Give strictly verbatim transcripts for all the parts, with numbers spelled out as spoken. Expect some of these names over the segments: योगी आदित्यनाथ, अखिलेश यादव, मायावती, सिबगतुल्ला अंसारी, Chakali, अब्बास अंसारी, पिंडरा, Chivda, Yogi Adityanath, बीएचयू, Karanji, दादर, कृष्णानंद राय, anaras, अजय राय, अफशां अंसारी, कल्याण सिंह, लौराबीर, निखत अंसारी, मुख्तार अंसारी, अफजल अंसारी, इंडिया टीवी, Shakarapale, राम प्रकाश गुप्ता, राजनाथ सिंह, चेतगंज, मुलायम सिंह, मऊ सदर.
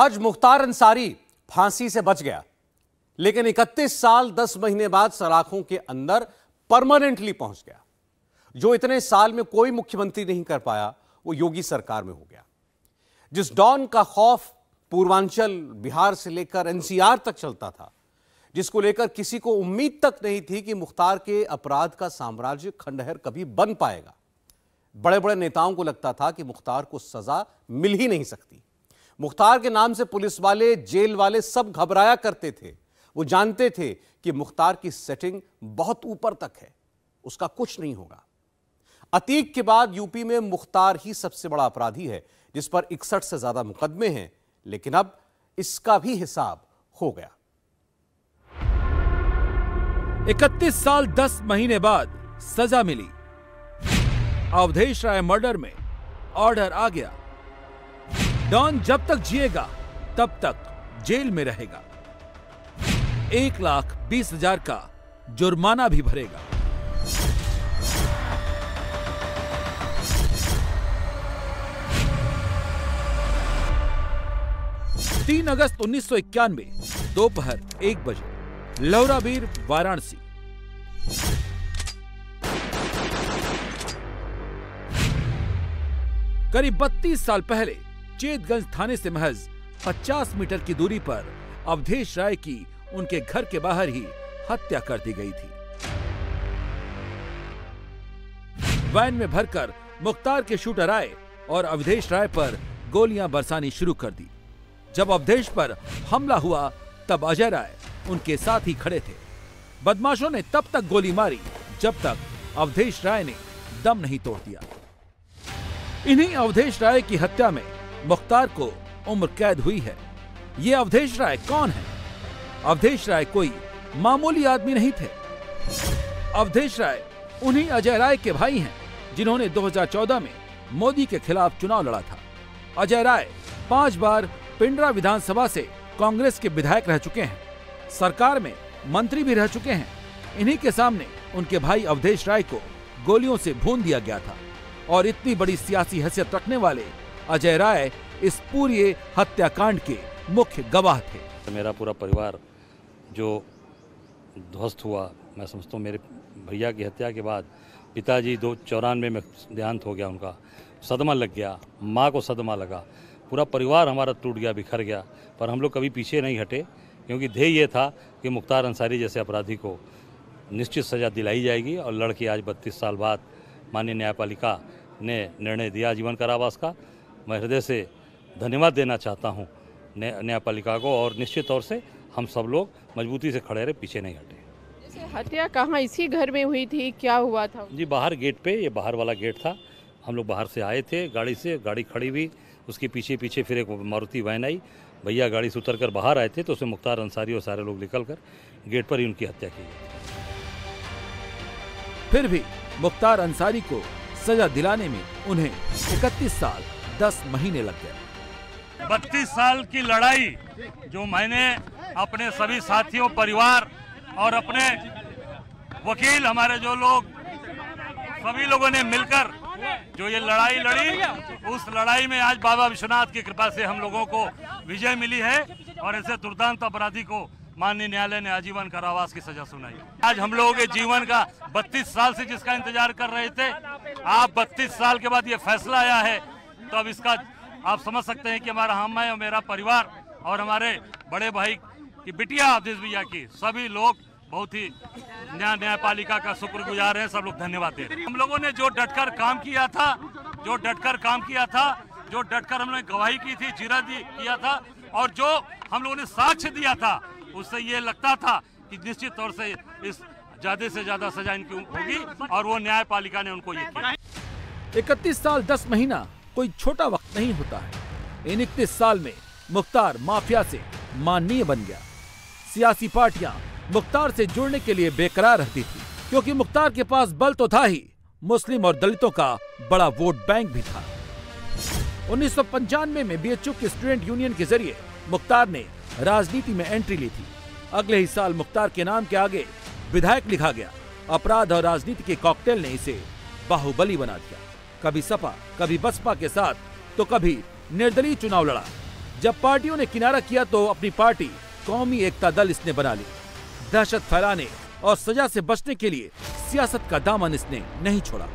आज मुख्तार अंसारी फांसी से बच गया, लेकिन इकतीस साल दस महीने बाद सलाखों के अंदर परमानेंटली पहुंच गया। जो इतने साल में कोई मुख्यमंत्री नहीं कर पाया वो योगी सरकार में हो गया। जिस डॉन का खौफ पूर्वांचल बिहार से लेकर एनसीआर तक चलता था, जिसको लेकर किसी को उम्मीद तक नहीं थी कि मुख्तार के अपराध का साम्राज्य खंडहर कभी बन पाएगा। बड़े बड़े नेताओं को लगता था कि मुख्तार को सजा मिल ही नहीं सकती। मुख्तार के नाम से पुलिस वाले, जेल वाले सब घबराया करते थे। वो जानते थे कि मुख्तार की सेटिंग बहुत ऊपर तक है, उसका कुछ नहीं होगा। अतीक के बाद यूपी में मुख्तार ही सबसे बड़ा अपराधी है, जिस पर इकसठ से ज्यादा मुकदमे हैं, लेकिन अब इसका भी हिसाब हो गया। इकतीस साल दस महीने बाद सजा मिली। अवधेश राय मर्डर में ऑर्डर आ गया। डॉन जब तक जिएगा तब तक जेल में रहेगा, एक लाख बीस हजार का जुर्माना भी भरेगा। तीन अगस्त उन्नीस सौ इक्यानवे दोपहर एक बजे लौराबीर वाराणसी। करीब बत्तीस साल पहले चेतगंज थाने से महज पचास मीटर की दूरी पर अवधेश राय की उनके घर के बाहर ही हत्या कर दी गई थी। वैन में भरकर मुख्तार के शूटर आए और अवधेश राय पर गोलियां बरसानी शुरू कर दी। जब अवधेश पर हमला हुआ तब अजय राय उनके साथ ही खड़े थे। बदमाशों ने तब तक गोली मारी जब तक अवधेश राय ने दम नहीं तोड़ दिया। इन्हीं अवधेश राय की हत्या में मुख्तार को उम्र कैद हुई है। ये अवधेश राय कौन है? अवधेश राय कोई मामूली आदमी नहीं थे। अवधेश राय उन्हीं अजय राय के भाई हैं जिन्होंने दो हजार चौदह में मोदी के खिलाफ चुनाव लड़ा था। अजय राय पांच बार पिंडरा विधानसभा से कांग्रेस के विधायक रह चुके हैं, सरकार में मंत्री भी रह चुके हैं। इन्हीं के सामने उनके भाई अवधेश राय को गोलियों से भून दिया गया था और इतनी बड़ी सियासी हैसियत रखने वाले अजय राय इस पूरे हत्याकांड के मुख्य गवाह थे। मेरा पूरा परिवार जो ध्वस्त हुआ, मैं समझता हूँ मेरे भैया की हत्या के बाद पिताजी दो चौरानवे में देहांत हो गया उनका, सदमा लग गया, माँ को सदमा लगा, पूरा परिवार हमारा टूट गया, बिखर गया। पर हम लोग कभी पीछे नहीं हटे, क्योंकि ध्येय ये था कि मुख्तार अंसारी जैसे अपराधी को निश्चित सजा दिलाई जाएगी और लड़की आज बत्तीस साल बाद माननीय न्यायपालिका ने निर्णय दिया जीवन कारावास का। मैं हृदय से धन्यवाद देना चाहता हूँ न्यायपालिका को, और निश्चित तौर से हम सब लोग मजबूती से खड़े रहे, पीछे नहीं हटे। जैसे हत्या कहाँ, इसी घर में हुई थी? क्या हुआ था? जी बाहर गेट पे, ये बाहर वाला गेट था। हम लोग बाहर से आए थे गाड़ी से, गाड़ी खड़ी हुई, उसके पीछे पीछे फिर एक मारुति वैन आई। भैया गाड़ी से उतर कर बाहर आए थे तो उसमें मुख्तार अंसारी और सारे लोग निकल कर गेट पर ही उनकी हत्या की। फिर भी मुख्तार अंसारी को सजा दिलाने में उन्हें इकतीस साल दस महीने लग गए। बत्तीस साल की लड़ाई जो मैंने अपने सभी साथियों, परिवार और अपने वकील, हमारे जो लोग, सभी लोगों ने मिलकर जो ये लड़ाई लड़ी, उस लड़ाई में आज बाबा विश्वनाथ की कृपा से हम लोगों को विजय मिली है और ऐसे दुर्दांत अपराधी को माननीय न्यायालय ने आजीवन कारावास की सजा सुनाई। आज हम लोगों के जीवन का बत्तीस साल से जिसका इंतजार कर रहे थे, आप बत्तीस साल के बाद ये फैसला आया है तो अब इसका आप समझ सकते हैं कि हमारा, हम मैं और मेरा परिवार और हमारे बड़े भाई की बिटिया अवधेश भैया की, सभी लोग बहुत ही न्याय न्यायपालिका का शुक्रगुजार हैं। सब लोग धन्यवाद दे रहे हैं। हम लोगों ने जो डटकर काम किया था, जो डटकर काम किया था, जो डटकर हमने गवाही की थी, जीरा दी किया था और जो हम लोगों ने साक्ष्य दिया था, उससे ये लगता था कि निश्चित तौर से इस ज्यादा से ज्यादा सजा इनकी होगी और वो न्यायपालिका ने उनको ये किया। इकतीस साल दस महीना कोई छोटा वक्त नहीं होता है। इन इकतीस साल में मुख्तार माफिया से माननीय बन गया। सियासी पार्टियां मुख्तार से जुड़ने के लिए बेकरार रहती थी, क्योंकि मुख्तार के पास बल तो था ही, मुस्लिम और दलितों का बड़ा वोट बैंक भी था। उन्नीस सौ पंचानवे में बीएचयू की स्टूडेंट यूनियन के जरिए मुख्तार ने राजनीति में एंट्री ली थी। अगले ही साल मुख्तार के नाम के आगे विधायक लिखा गया। अपराध और राजनीति के कॉकटेल ने इसे बाहुबली बना दिया। कभी सपा, कभी बसपा के साथ तो कभी निर्दलीय चुनाव लड़ा। जब पार्टियों ने किनारा किया तो अपनी पार्टी कौमी एकता दल इसने बना ली। दहशत फैलाने और सजा से बचने के लिए सियासत का दामन इसने नहीं छोड़ा।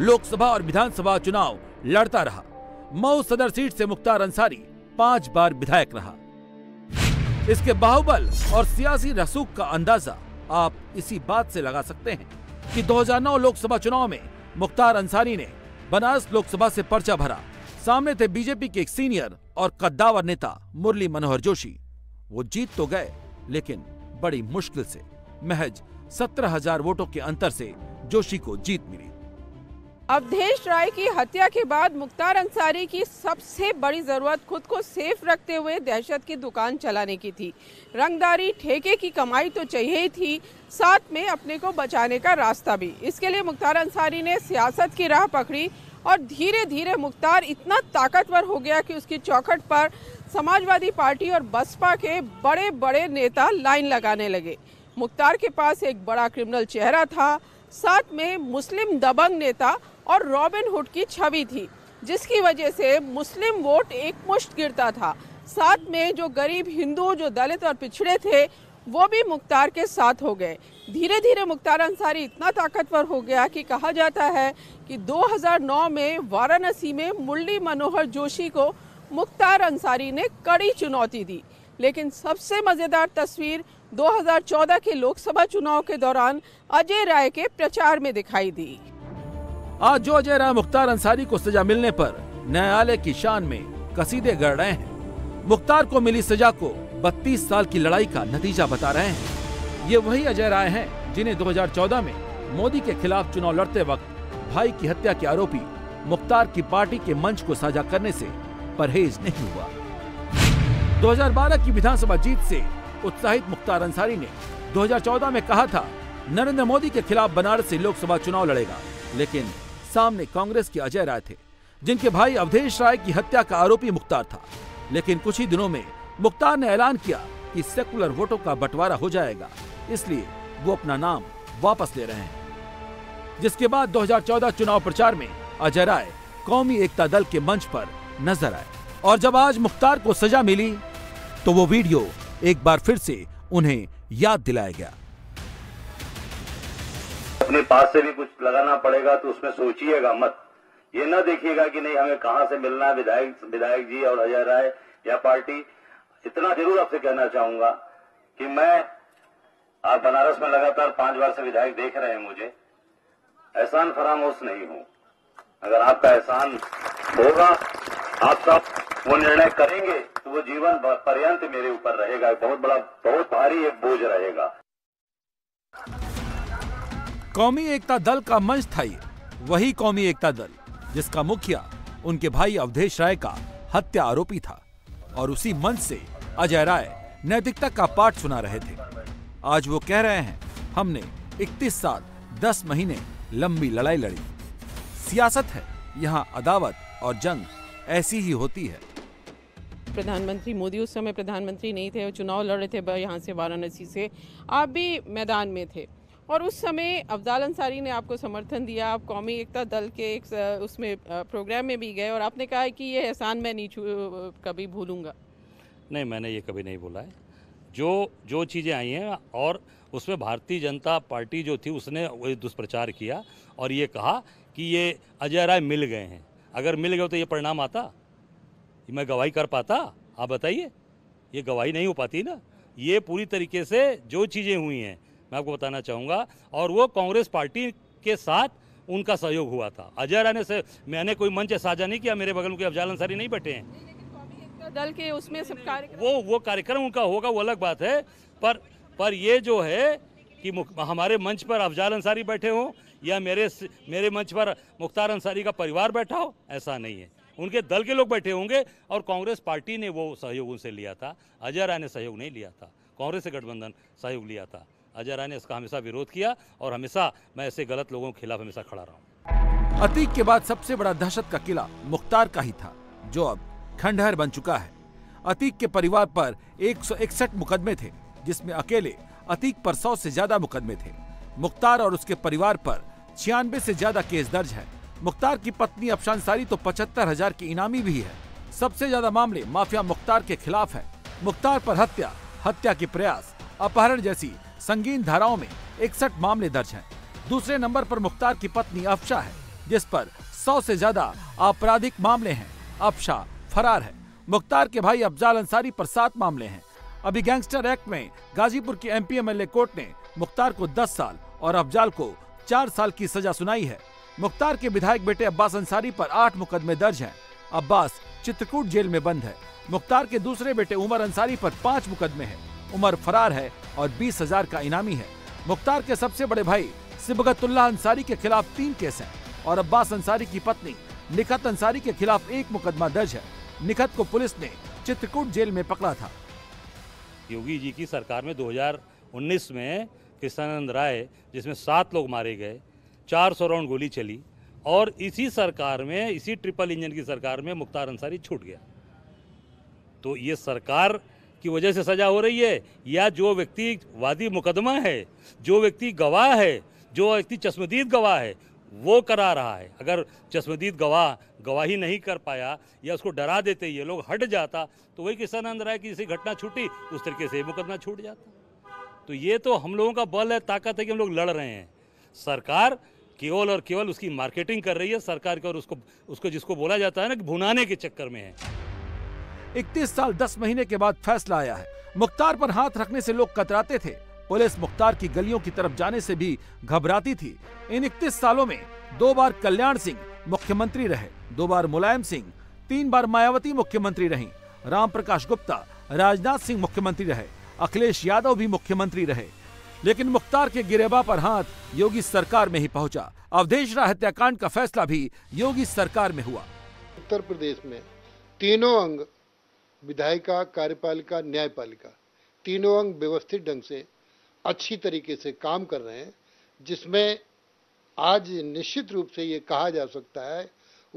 लोकसभा और विधानसभा चुनाव लड़ता रहा। मऊ सदर सीट से मुख्तार अंसारी पांच बार विधायक रहा। इसके बाहुबल और सियासी रसूख का अंदाजा आप इसी बात से लगा सकते हैं कि दो हज़ार नौ लोकसभा चुनाव में मुख्तार अंसारी ने बनारस लोकसभा से पर्चा भरा। सामने थे बीजेपी के एक सीनियर और कद्दावर नेता मुरली मनोहर जोशी। वो जीत तो गए लेकिन बड़ी मुश्किल से, महज सत्रह हजार वोटों के अंतर से जोशी को जीत मिली। अवधेश राय की हत्या के बाद मुख्तार अंसारी की सबसे बड़ी ज़रूरत खुद को सेफ रखते हुए दहशत की दुकान चलाने की थी। रंगदारी ठेके की कमाई तो चाहिए ही थी, साथ में अपने को बचाने का रास्ता भी। इसके लिए मुख्तार अंसारी ने सियासत की राह पकड़ी और धीरे धीरे मुख्तार इतना ताकतवर हो गया कि उसकी चौखट पर समाजवादी पार्टी और बसपा के बड़े बड़े नेता लाइन लगाने लगे। मुख्तार के पास एक बड़ा क्रिमिनल चेहरा था, साथ में मुस्लिम दबंग नेता और रॉबिन हुड की छवि थी, जिसकी वजह से मुस्लिम वोट एकमुश्त गिरता था। साथ में जो गरीब हिंदू, जो दलित और पिछड़े थे, वो भी मुख्तार के साथ हो गए। धीरे धीरे मुख्तार अंसारी इतना ताकतवर हो गया कि कहा जाता है कि दो हज़ार नौ में वाराणसी में मुरली मनोहर जोशी को मुख्तार अंसारी ने कड़ी चुनौती दी। लेकिन सबसे मज़ेदार तस्वीर दो हज़ार चौदह के लोकसभा चुनाव के दौरान अजय राय के प्रचार में दिखाई दी। आज जो अजय राय मुख्तार अंसारी को सजा मिलने पर न्यायालय की शान में कसीदे गढ़ रहे हैं, मुख्तार को मिली सजा को बत्तीस साल की लड़ाई का नतीजा बता रहे हैं। ये वही अजय राय हैं जिन्हें दो हज़ार चौदह में मोदी के खिलाफ चुनाव लड़ते वक्त भाई की हत्या के आरोपी मुख्तार की पार्टी के मंच को साझा करने से परहेज नहीं हुआ। दो हज़ार बारह की विधानसभा जीत से उत्साहित मुख्तार अंसारी ने दो हज़ार चौदह में कहा था नरेंद्र मोदी के खिलाफ बनारस से लोकसभा चुनाव लड़ेगा, लेकिन सामने कांग्रेस के अजय राय थे जिनके भाई अवधेश राय की हत्या का आरोपी मुख्तार था। लेकिन कुछ ही दिनों में मुख्तार ने ऐलान किया कि सेकुलर वोटों का बंटवारा हो जाएगा, इसलिए वो अपना नाम वापस ले रहे हैं। जिसके बाद दो हज़ार चौदह चुनाव प्रचार में अजय राय कौमी एकता दल के मंच पर नजर आए और जब आज मुख्तार को सजा मिली तो वो वीडियो एक बार फिर से उन्हें याद दिलाया गया। अपने पास से भी कुछ लगाना पड़ेगा तो उसमें सोचिएगा मत, ये ना देखिएगा कि नहीं हमें कहां से मिलना है विधायक विधायक जी और अजय राय या पार्टी। इतना जरूर आपसे कहना चाहूंगा कि मैं आप बनारस में लगातार पांच बार से विधायक देख रहे हैं, मुझे एहसान फरामोश नहीं हूं। अगर आपका एहसान होगा, आप सब वो निर्णय करेंगे तो वो जीवन पर्यंत मेरे ऊपर रहेगा, बहुत बड़ा, बहुत भारी एक बोझ रहेगा। कौमी एकता दल का मंच था ये वही कौमी एकता दल जिसका मुखिया उनके भाई अवधेश राय का हत्या आरोपी था और उसी मंच से अजय राय नैतिकता का पाठ सुना रहे थे। आज वो कह रहे हैं हमने इकतीस साल दस महीने लंबी लड़ाई लड़ी। सियासत है, यहाँ अदावत और जंग ऐसी ही होती है। प्रधानमंत्री मोदी उस समय प्रधानमंत्री नहीं थे, वो चुनाव लड़ रहे थे यहाँ से वाराणसी से, आप भी मैदान में थे और उस समय अफजल अंसारी ने आपको समर्थन दिया। आप कौमी एकता दल के एक उसमें प्रोग्राम में भी गए और आपने कहा कि ये एहसान मैं नहीं कभी भूलूंगा। नहीं, मैंने ये कभी नहीं बोला है। जो जो चीज़ें आई हैं और उसमें भारतीय जनता पार्टी जो थी उसने दुष्प्रचार किया और ये कहा कि ये अजय राय मिल गए हैं। अगर मिल गए तो ये परिणाम आता, मैं गवाही कर पाता? आप बताइए, ये गवाही नहीं हो पाती ना। ये पूरी तरीके से जो चीज़ें हुई हैं मैं आपको बताना चाहूँगा और वो कांग्रेस पार्टी के साथ उनका सहयोग हुआ था। अजय राय ने से मैंने कोई मंच साझा नहीं किया, मेरे बगल के अफशां अंसारी नहीं बैठे हैं। लेकिन कौमी एकता दल के उसमें सब कार्यक्रम वो वो कार्यक्रम उनका होगा वो अलग बात है, पर पर ये जो है कि हमारे मंच पर अफशां अंसारी बैठे हों या मेरे मेरे मंच पर मुख्तार अंसारी का परिवार बैठा हो, ऐसा नहीं है। उनके दल के लोग बैठे होंगे और कांग्रेस पार्टी ने वो सहयोग उनसे लिया था। अजय राय ने सहयोग नहीं लिया था, कांग्रेस से गठबंधन सहयोग लिया था। अजय राय ने इसका हमेशा विरोध किया और हमेशा मैं ऐसे गलत लोगों के खिलाफ हमेशा खड़ा रहा हूँ। अतीक के बाद सबसे बड़ा दहशत का किला मुख्तार का ही था जो अब खंडहर बन चुका है। अतीक के परिवार पर एक सौ इकसठ मुकदमे थे जिसमें अकेले अतीक पर सौ से ज्यादा मुकदमे थे। मुख्तार और उसके परिवार पर छियानवे से ज्यादा केस दर्ज है। मुख्तार की पत्नी अफशां अंसारी तो पचहत्तर हजार की इनामी भी है। सबसे ज्यादा मामले माफिया मुख्तार के खिलाफ है। मुख्तार पर हत्या, हत्या के प्रयास, अपहरण जैसी संगीन धाराओं में इकसठ मामले दर्ज हैं। दूसरे नंबर पर मुख्तार की पत्नी अफशां है, जिस पर सौ से ज्यादा आपराधिक मामले हैं। अफशां फरार है। मुख्तार के भाई अफजल अंसारी पर सात मामले हैं। अभी गैंगस्टर एक्ट में गाजीपुर की एमपी एमएलए कोर्ट ने मुख्तार को दस साल और अफजल को चार साल की सजा सुनाई है। मुख्तार के विधायक बेटे अब्बास अंसारी पर आठ मुकदमे दर्ज हैं। अब्बास चित्रकूट जेल में बंद है। मुख्तार के दूसरे बेटे उमर अंसारी पर पाँच मुकदमे हैं। उमर फरार है और बीस हजार का इनामी है। मुख्तार के सबसे बड़े भाई सिबगतुल्ला अंसारी के खिलाफ तीन केस हैं और अब्बास अंसारी की पत्नी निखत अंसारी के खिलाफ एक मुकदमा दर्ज है। निखत को पुलिस ने चित्रकूट जेल में पकड़ा था। योगी जी की सरकार में दो हजार उन्नीस में कृष्णानंद राय, जिसमें सात लोग मारे गए, चार सौ राउंड गोली चली, और इसी सरकार में, इसी ट्रिपल इंजन की सरकार में मुख्तार अंसारी छूट गया। तो ये सरकार की वजह से सजा हो रही है, या जो व्यक्ति वादी मुकदमा है, जो व्यक्ति गवाह है, जो व्यक्ति चश्मदीद गवाह है, वो करा रहा है। अगर चश्मदीद गवाह गवाही नहीं कर पाया या उसको डरा देते ये लोग हट जाता, तो वही कृष्णानंद राय की जैसी घटना छूटी, उस तरीके से मुकदमा छूट जाता। तो ये तो हम लोगों का बल है, ताकत है कि हम लोग लड़ रहे हैं। सरकार केवल और केवल उसकी मार्केटिंग कर रही है। सरकार केवल उसको उसको जिसको बोला जाता है ना कि भुनाने के चक्कर में है। इकतीस साल दस महीने के बाद फैसला आया है। मुख्तार पर हाथ रखने से लोग कतराते थे। पुलिस मुख्तार की गलियों की तरफ जाने से भी घबराती थी। इन इकतीस सालों में दो बार कल्याण सिंह मुख्यमंत्री रहे, दो बार मुलायम सिंह, तीन बार मायावती मुख्यमंत्री रहीं, राम प्रकाश गुप्ता, राजनाथ सिंह मुख्यमंत्री रहे, अखिलेश यादव भी मुख्यमंत्री रहे। लेकिन मुख्तार के गिरेबा पर हाथ योगी सरकार में ही पहुंचा। अवधेश राय हत्याकांड का फैसला भी योगी सरकार में हुआ। उत्तर प्रदेश में तीनों अंग, विधायिका, कार्यपालिका, न्यायपालिका, तीनों अंग व्यवस्थित ढंग से अच्छी तरीके से काम कर रहे हैं, जिसमें आज निश्चित रूप से ये कहा जा सकता है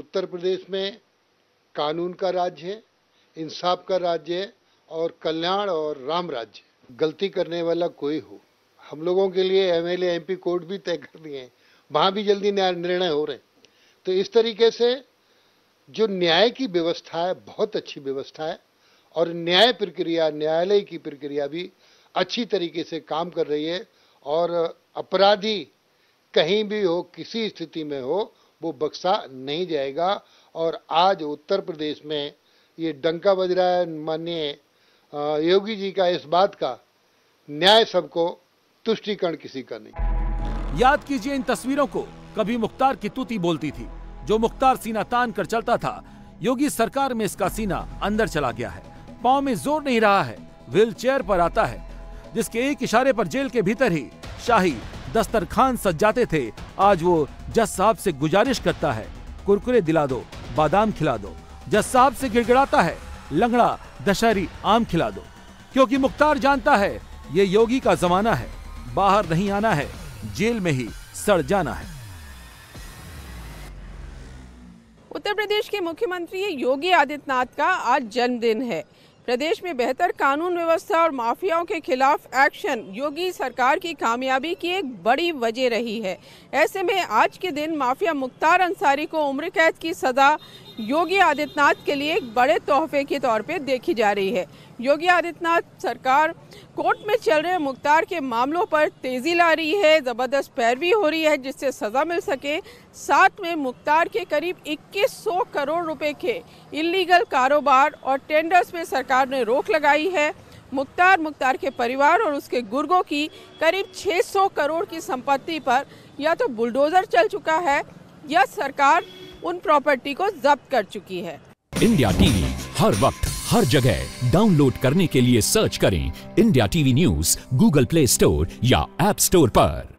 उत्तर प्रदेश में कानून का राज्य है, इंसाफ का राज्य है और कल्याण और राम राज्य है। गलती करने वाला कोई हो, हम लोगों के लिए एमएलए एमपी कोर्ट भी तय कर दिए हैं, वहाँ भी जल्दी निर्णय हो रहे हैं। तो इस तरीके से जो न्याय की व्यवस्था है, बहुत अच्छी व्यवस्था है और न्याय प्रक्रिया, न्यायालय की प्रक्रिया भी अच्छी तरीके से काम कर रही है और अपराधी कहीं भी हो, किसी स्थिति में हो, वो बख्शा नहीं जाएगा। और आज उत्तर प्रदेश में ये डंका बज रहा है माननीय योगी जी का, इस बात का, न्याय सबको, तुष्टिकरण किसी का नहीं। याद कीजिए इन तस्वीरों को, कभी मुख्तार की तूती बोलती थी। जो मुख्तार सीना तान कर चलता था, योगी सरकार में इसका सीना अंदर चला गया है। पाँव में जोर नहीं रहा है, व्हील चेयर पर आता है, जिसके एक इशारे पर जेल के भीतर ही शाही दस्तरखान सज जाते थे। आज वो जज साहब से गुजारिश करता है, कुरकुरे दिला दो, बादाम खिला दो। जज साहब से गिड़गिड़ाता है, लंगड़ा दशहरी आम खिला दो। क्योंकि मुख्तार जानता है ये योगी का जमाना है, बाहर नहीं आना है, जेल में ही सड़ जाना है। उत्तर प्रदेश के मुख्यमंत्री योगी आदित्यनाथ का आज जन्मदिन है। प्रदेश में बेहतर कानून व्यवस्था और माफियाओं के खिलाफ एक्शन योगी सरकार की कामयाबी की एक बड़ी वजह रही है। ऐसे में आज के दिन माफिया मुख्तार अंसारी को उम्र कैद की सज़ा योगी आदित्यनाथ के लिए एक बड़े तोहफे के तौर पे देखी जा रही है। योगी आदित्यनाथ सरकार कोर्ट में चल रहे मुख्तार के मामलों पर तेज़ी ला रही है, ज़बरदस्त पैरवी हो रही है जिससे सज़ा मिल सके। साथ में मुख्तार के करीब इक्कीस सौ करोड़ रुपए के इलीगल कारोबार और टेंडर्स में सरकार ने रोक लगाई है। मुख्तार मुख्तार के परिवार और उसके गुर्गों की करीब छह सौ करोड़ की संपत्ति पर या तो बुलडोजर चल चुका है या सरकार उन प्रॉपर्टी को जब्त कर चुकी है। इंडिया टीवी हर वक्त हर जगह डाउनलोड करने के लिए सर्च करें इंडिया टीवी news Google Play Store या ऐप स्टोर पर।